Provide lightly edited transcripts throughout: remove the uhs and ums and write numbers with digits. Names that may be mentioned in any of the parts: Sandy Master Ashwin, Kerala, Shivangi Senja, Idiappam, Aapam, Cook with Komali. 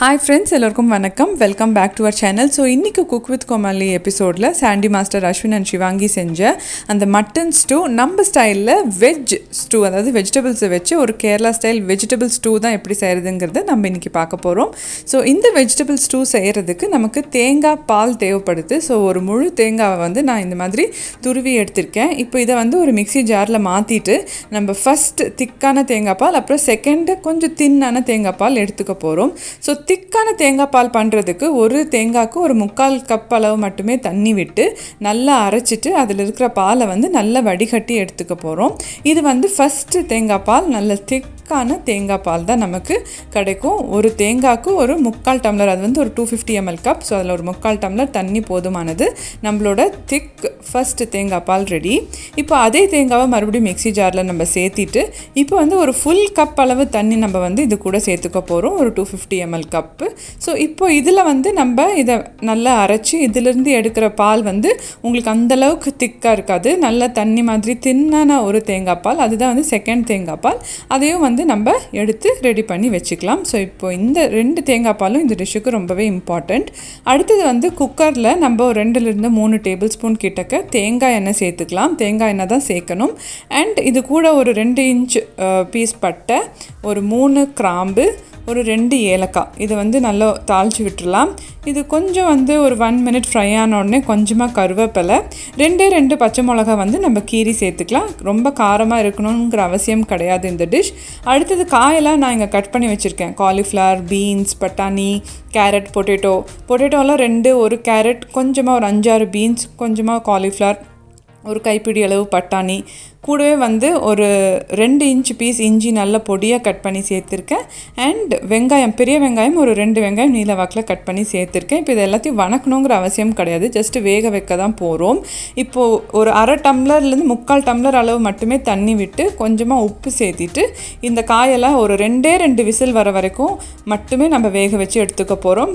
Hi friends, welcome back to our channel. So, in this Cook with Komali episode, Sandy Master Ashwin and Shivangi Senja and the mutton stew, number style veg stew, that is vegetables veg, or Kerala style vegetable stew da eppadi seiradungiradha namm inikku paakaporom. So, in the vegetable stew seiradhukku namakku thenga paal thevapadudhu. So, oru mulu thenga vandu na indha madri turuvi eduthirken. Ipo idha vandu oru mixie jar la maatittu namba first thickana thenga paal appra second konja thinnana thenga paal eduthukapporom. So திக்கான தேங்காய் பால் பண்றதுக்கு ஒரு தேங்காய்க்கு ஒரு 3/4 cup அளவு மட்டுமே தண்ணி விட்டு நல்லா அரைச்சிட்டு அதில இருக்கிற பாலை வந்து நல்லா வடிகட்டி எடுத்துக்க போறோம். இது வந்து ஃபர்ஸ்ட் தேங்காய் பால், நல்ல திக்கான தேங்காய் பால் தான் நமக்கு கிடைக்கும். ஒரு தேங்காய்க்கு ஒரு 3/4 டம்ளர், அது வந்து ஒரு 250 ml கப். சோ அதுல ஒரு 3/4 டம்ளர் தண்ணி போதுமானது. நம்மளோட திக் ஃபர்ஸ்ட் தேங்காய் பால் ரெடி. இப்போ அதே தேங்காவை மறுபடியும் மிக்ஸி ஜார்ல நம்ம சேர்த்திட்டு இப்போ வந்து ஒரு full கப் அளவு தண்ணி நம்ம வந்து இது கூட சேர்த்துக்க போறோம், ஒரு 250 ml கப். So இப்போ இதுல வந்து நம்ம இத நல்லா அரைச்சு இதில இருந்து எடுக்கிற பால் வந்து உங்களுக்கு அந்த அளவுக்கு திக்கா இருக்காது, நல்ல தண்ணி மாதிரி தின்னான ஒரு தேங்காய் பால், அதுதான் வந்து செகண்ட் தேங்காய் பால். அதையும் வந்து நம்ம எடுத்து ரெடி பண்ணி வெச்சுக்கலாம். சோ இப்போ இந்த ரெண்டு தேங்காய் பாலும் இந்த டிஷ்க்கு ரொம்பவே இம்பார்ட்டன்ட். அடுத்து வந்து குக்கர்ல நம்ம 2ல இருந்து 3 டேபிள்ஸ்பூன் கிட்டக்க தேங்காய் எண்ணெய் சேர்த்துக்கலாம். தேங்காய் எண்ணெய் தான் சேர்க்கணும். and இது கூட ஒரு 2 இன்ச் பீஸ் பட்டை, ஒரு 3 கிராம்பு, ஒரு 2 ஏலக்காய் இது வந்து நல்லா தாளிச்சு விட்டுறலாம். இது கொஞ்சம் வந்து ஒரு 1 minute fry ஆன உடனே கொஞ்சமா கருவேப்பிலை, 2 பச்சை மிளகாய் வந்து நம்ம கீரி சேர்த்துக்கலாம். ரொம்ப காரமா இருக்கணும்ங்கற அவசியம் கிடையாது இந்த டிஷ். அடுத்து காயெல்லாம் நான் இங்க கட் பண்ணி வச்சிருக்கேன். காலிஃப்ளவர், பீன்ஸ், பட்டாணி, கேரட், பொட்டேட்டோ. பொட்டேட்டோல 2 கேரட், கொஞ்சமா ஒரு 5-6 பீன்ஸ், கொஞ்சமா காலிஃப்ளவர், ஒரு கைப்பிடி அளவு பட்டாணி, கூடவே வந்து ஒரு 2 இன்ச் பீஸ் இஞ்சி நல்ல பொடியாக கட் பண்ணி சேர்த்துருக்கேன். அண்ட் வெங்காயம், பெரிய வெங்காயம் ஒரு 2 வெங்காயம் நீல வாக்கில் கட் பண்ணி சேர்த்துருக்கேன். இப்போ இது எல்லாத்தையும் வணக்கணுங்கிற அவசியம் கிடையாது, ஜஸ்ட் வேக வைக்க தான் போகிறோம். இப்போது ஒரு 1/2 டம்ளர்லேருந்து 3/4 டம்ளர் அளவு மட்டுமே தண்ணி விட்டு கொஞ்சமாக உப்பு சேர்த்திட்டு இந்த காயெல்லாம் ஒரு 2 விசில் வர வரைக்கும் மட்டுமே நம்ம வேக வச்சு எடுத்துக்க போகிறோம்.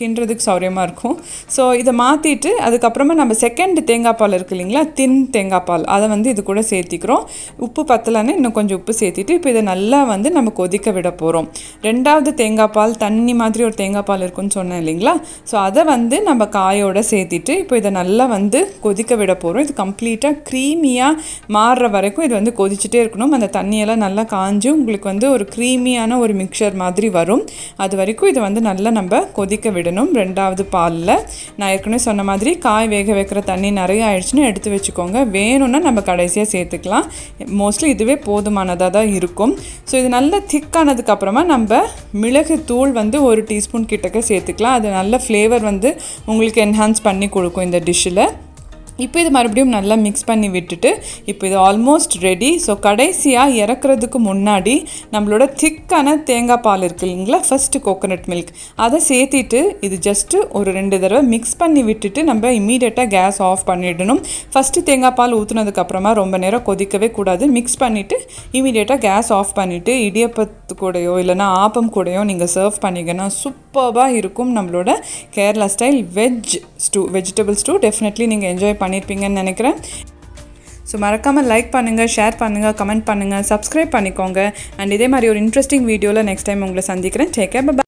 கிண்டுறதுக்கு சௌரியமாக இருக்கும். ஸோ இதை மாற்றிட்டு அதுக்கப்புறமா நம்ம செகண்ட் தேங்காய் பால் இருக்குது இல்லைங்களா, தின் தேங்காய் பால், அதை வந்து இது கூட சேர்த்திக்கிறோம். உப்பு பத்தலன்னு இன்னும் கொஞ்சம் உப்பு சேர்த்திட்டு இப்போ இதை நல்லா வந்து நம்ம கொதிக்க விட போகிறோம். 2வது தேங்காய் பால் தண்ணி மாதிரி ஒரு தேங்காய் பால் இருக்குன்னு சொன்னேன் இல்லைங்களா, ஸோ அதை வந்து நம்ம காயோட சேர்த்திட்டு இப்போ இதை நல்லா வந்து கொதிக்க விட போகிறோம். இது கம்ப்ளீட்டாக க்ரீமியாக மாறுற வரைக்கும் இது வந்து கொதிச்சுட்டே இருக்கணும். அந்த தண்ணியெல்லாம் நல்லா காஞ்சு உங்களுக்கு வந்து ஒரு க்ரீமியான ஒரு மிக்சர் மாதிரி வரும். அது வரைக்கும் இதை வந்து நல்லா நம்ம கொதிக்க விட. 2வது பாலில் நான் ஏற்கனவே சொன்ன மாதிரி காய் வேக வைக்கிற தண்ணி நிறைய ஆயிடுச்சுன்னு எடுத்து வச்சுக்கோங்க. வேணும்னா நம்ம கடைசியாக சேர்த்துக்கலாம், மோஸ்ட்லி இதுவே போதுமானதாக தான் இருக்கும். ஸோ இது நல்லா திக்கானதுக்கு அப்புறமா நம்ம மிளகு தூள் வந்து ஒரு டீஸ்பூன் கிட்டக்க சேர்த்துக்கலாம். அது நல்ல ஃப்ளேவர் வந்து உங்களுக்கு என்ஹான்ஸ் பண்ணி கொடுக்கும் இந்த டிஷ்ஷில். இப்போ இது மறுபடியும் நல்லா மிக்ஸ் பண்ணி விட்டுட்டு இப்போ இது ஆல்மோஸ்ட் ரெடி. ஸோ கடைசியாக இறக்குறதுக்கு முன்னாடி நம்மளோட திக்கான தேங்காய் பால் இருக்குது இல்லைங்களா, ஃபஸ்ட்டு கோகோனட் மில்க் அதை சேர்த்திட்டு இது ஜஸ்ட்டு ஒரு 2 தடவை மிக்ஸ் பண்ணி விட்டுட்டு நம்ம இமீடியட்டாக கேஸ் ஆஃப் பண்ணிடணும். ஃபஸ்ட்டு தேங்காய் பால் ஊற்றுனதுக்கப்புறமா ரொம்ப நேரம் கொதிக்கவே கூடாது, மிக்ஸ் பண்ணிவிட்டு இமீடியட்டாக கேஸ் ஆஃப் பண்ணிவிட்டு இடியப்பத்து கூடையோ இல்லைனா ஆப்பம் கூடையோ நீங்கள் சர்வ் பண்ணிங்கன்னா சூப்பராக இருக்கும். நம்மளோட Kerala style veg stew, vegetable stew definitely நீங்கள் என்ஜாய் பண்ணியிருப்பீங்கன்னு நினைக்கிறேன். ஸோ மறக்காமல் லைக் பண்ணுங்கள், ஷேர் பண்ணுங்கள், கமெண்ட் பண்ணுங்கள், சப்ஸ்கிரைப் பண்ணிக்கோங்க. அண்ட் இதே மாதிரி ஒரு இன்ட்ரெஸ்டிங் வீடியோவில் நெக்ஸ்ட் டைம் உங்களை சந்திக்கிறேன். Take care, by.